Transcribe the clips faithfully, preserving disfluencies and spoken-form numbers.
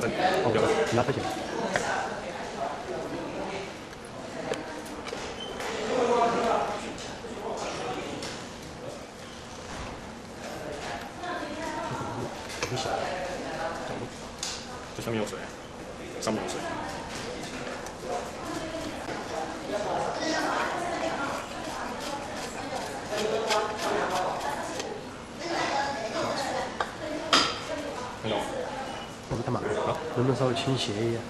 表证，哦，表证，拿出去。很小，这上面有水，上面有水。 我们干嘛？能不能稍微倾斜一点？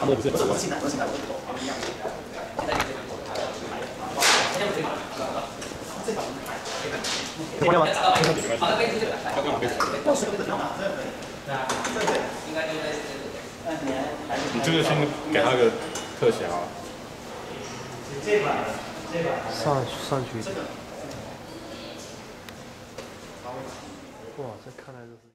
他们不是，我现在，我现在，我。 这边吗？好的，可以出去了。要不要我背着？我是背着嘛。啊，对对，应该应该是。你这个先给他个特写啊。这把，这把。上上去一点。哇，这看来就是。